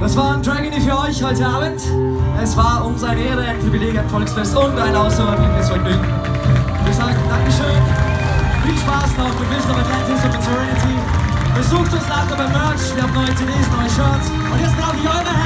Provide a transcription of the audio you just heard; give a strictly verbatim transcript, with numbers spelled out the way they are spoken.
Das war ein Dragony für euch heute Abend. Es war uns eine Ehre, ein Privileg, ein Volksfest und ein außerordentliches Vergnügen. Wir sagen Dankeschön, viel Spaß noch mit Wisdom Atlantis und mit Serenity. Besucht uns nachher beim Merch, wir haben neue C Ds, neue Shirts und jetzt brauche ich eure Hände.